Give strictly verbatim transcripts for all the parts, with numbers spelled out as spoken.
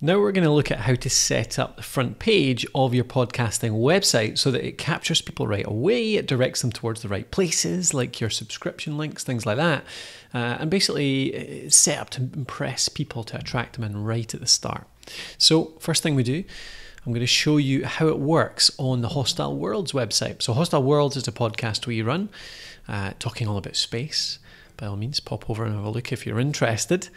Now we're going to look at how to set up the front page of your podcasting website so that it captures people right away, it directs them towards the right places, like your subscription links, things like that, uh, and basically it's set up to impress people, to attract them in right at the start. So first thing we do, I'm going to show you how it works on the Hostile Worlds website. So Hostile Worlds is a podcast we run, uh, talking all about space. By all means, pop over and have a look if you're interested.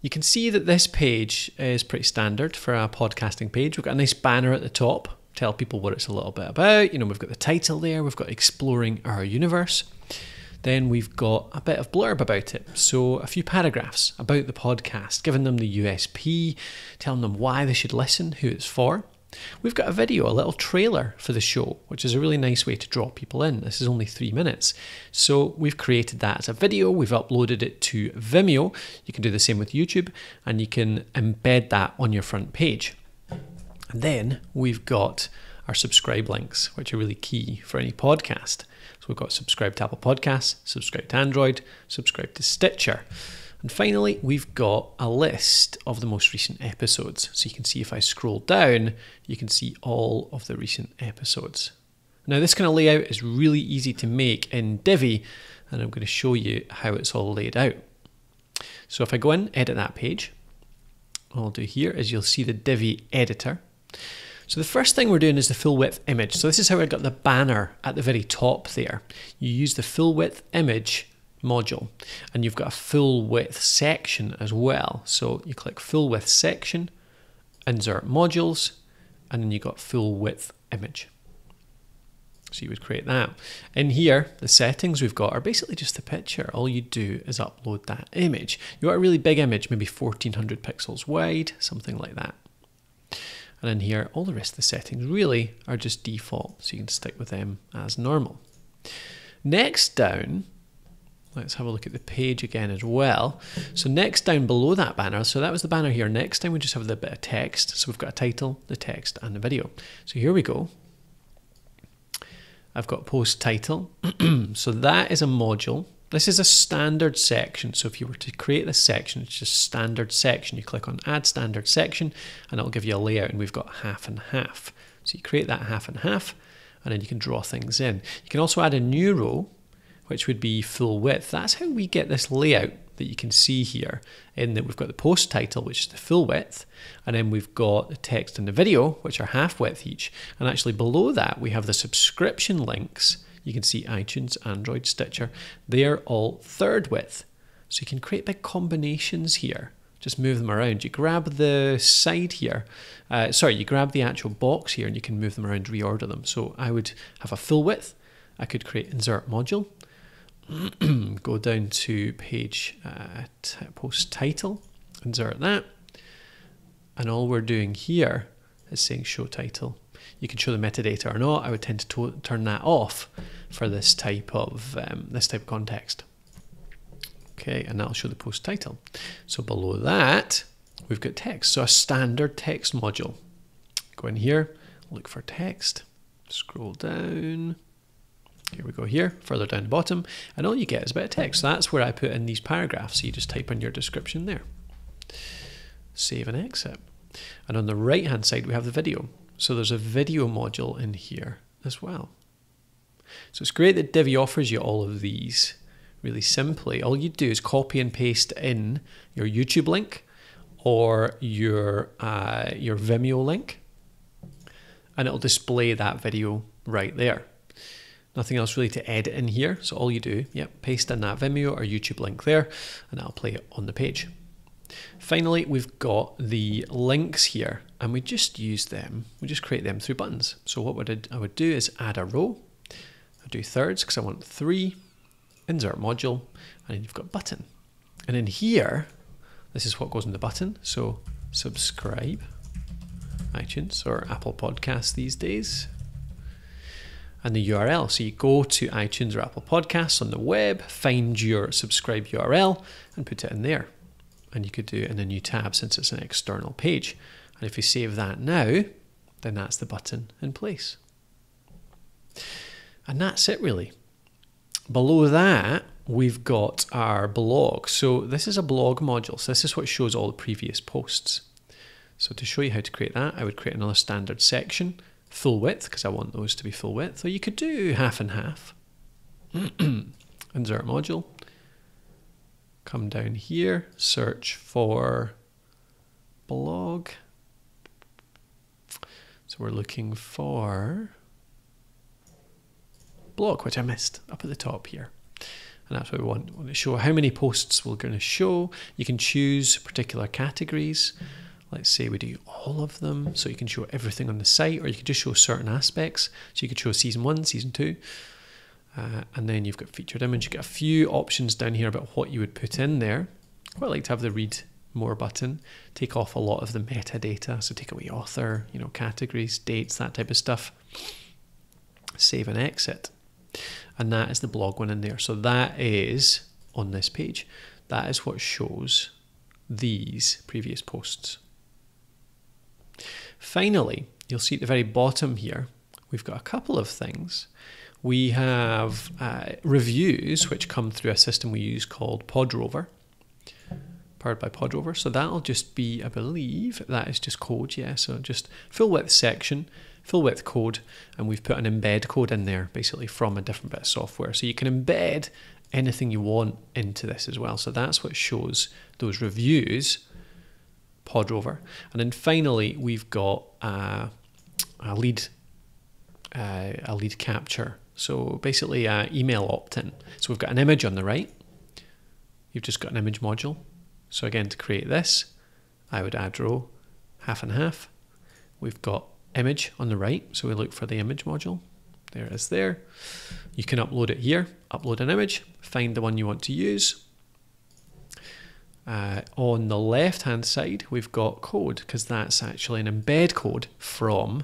You can see that this page is pretty standard for a podcasting page. We've got a nice banner at the top, tell people what it's a little bit about. You know, we've got the title there, we've got Exploring Our Universe. Then we've got a bit of blurb about it. So a few paragraphs about the podcast, giving them the U S P, telling them why they should listen, who it's for. We've got a video, a little trailer for the show, which is a really nice way to draw people in. This is only three minutes. So we've created that as a video. We've uploaded it to Vimeo. You can do the same with YouTube, and you can embed that on your front page. And then we've got our subscribe links, which are really key for any podcast. So we've got subscribe to Apple Podcasts, subscribe to Android, subscribe to Stitcher. And finally, we've got a list of the most recent episodes. So you can see if I scroll down, you can see all of the recent episodes. Now this kind of layout is really easy to make in Divi, and I'm going to show you how it's all laid out. So if I go in, edit that page, what I'll do here is you'll see the Divi editor. So the first thing we're doing is the full width image. So this is how I got the banner at the very top there. You use the full width image module, and you've got a full width section as well. So you click full width section, insert modules, and then you've got full width image. So you would create that. In here, the settings we've got are basically just the picture. All you do is upload that image. You want a really big image, maybe fourteen hundred pixels wide, something like that. And in here, all the rest of the settings really are just default, so you can stick with them as normal. Next down, let's have a look at the page again as well. So next down below that banner, so that was the banner here. Next time we just have the bit of text. So we've got a title, the text, and the video. So here we go. I've got post title. So that is a module. This is a standard section. So if you were to create this section, it's just standard section. You click on add standard section, and it'll give you a layout, and we've got half and half. So you create that half and half, and then you can draw things in. You can also add a new row, which would be full width. That's how we get this layout that you can see here, in that we've got the post title, which is the full width, and then we've got the text and the video, which are half width each. And actually below that, we have the subscription links. You can see iTunes, Android, Stitcher. They're all third width. So you can create big combinations here. Just move them around. You grab the side here, uh, sorry, you grab the actual box here, and you can move them around, reorder them. So I would have a full width. I could create insert module. Go down to page uh, post title, insert that, and all we're doing here is saying show title. You can show the metadata or not. I would tend to, to turn that off for this type of um, this type of context. Okay, and that'll show the post title. So below that we've got text, so a standard text module. Go in here, look for text, scroll down. Here we go here, further down the bottom, and all you get is a bit of text. So that's where I put in these paragraphs. So you just type in your description there. Save and exit. And on the right-hand side, we have the video. So there's a video module in here as well. So it's great that Divi offers you all of these really simply. All you do is copy and paste in your YouTube link or your, uh, your Vimeo link, and it'll display that video right there. Nothing else really to edit in here. So all you do, yep, paste in that Vimeo or YouTube link there, and that'll play it on the page. Finally, we've got the links here, and we just use them. We just create them through buttons. So what would I, I would do is add a row. I'll do thirds because I want three, insert module, and then you've got button. And in here, this is what goes in the button. So subscribe, iTunes or Apple Podcasts these days. And the U R L. So you go to iTunes or Apple Podcasts on the web, find your subscribe U R L and put it in there. And you could do it in a new tab since it's an external page. And if you save that now, then that's the button in place. And that's it really. Below that, we've got our blog. So this is a blog module. So this is what shows all the previous posts. So to show you how to create that, I would create another standard section, full width, because I want those to be full width. So you could do half and half. Insert module. Come down here, search for blog. So we're looking for blog, which I missed up at the top here. And that's what we want. We want to show how many posts we're going to show. You can choose particular categories. Let's say we do all of them. So you can show everything on the site, or you can just show certain aspects. So you could show season one, season two. Uh, and then you've got featured image. You've got a few options down here about what you would put in there. I quite like to have the read more button. Take off a lot of the metadata. So take away author, you know, categories, dates, that type of stuff. Save and exit. And that is the blog one in there. So that is on this page. That is what shows these previous posts. Finally, you'll see at the very bottom here, we've got a couple of things. We have uh, reviews, which come through a system we use called Pod Rover, powered by Pod Rover. So that'll just be, I believe, that is just code, yeah. So just full width section, full width code, and we've put an embed code in there, basically from a different bit of software. So you can embed anything you want into this as well. So that's what shows those reviews, Pod Rover. And then finally, we've got uh, a lead, uh, a lead capture. So basically uh, email opt-in. So we've got an image on the right. You've just got an image module. So again, to create this, I would add row, half and half. We've got image on the right. So we look for the image module. There it is there. You can upload it here, upload an image, find the one you want to use. Uh, on the left-hand side, we've got code, because that's actually an embed code from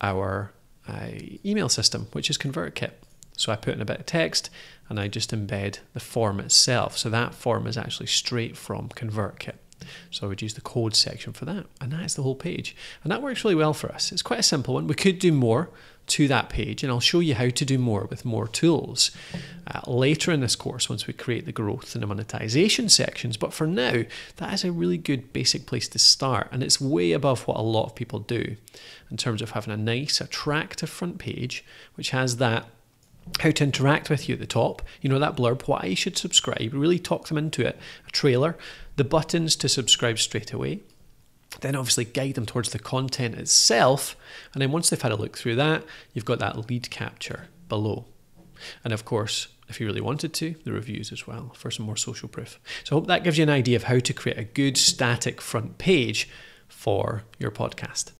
our uh, email system, which is ConvertKit. So I put in a bit of text and I just embed the form itself. So that form is actually straight from ConvertKit. So I would use the code section for that. And that's the whole page. And that works really well for us. It's quite a simple one. We could do more to that page, and I'll show you how to do more with more tools uh, later in this course once we create the growth and the monetization sections. But for now, that is a really good basic place to start, and it's way above what a lot of people do in terms of having a nice, attractive front page, which has that how to interact with you at the top, you know, that blurb, why you should subscribe, really talk them into it, a trailer, the buttons to subscribe straight away, then obviously guide them towards the content itself. And then once they've had a look through that, you've got that lead capture below. And of course, if you really wanted to, the reviews as well for some more social proof. So I hope that gives you an idea of how to create a good static front page for your podcast.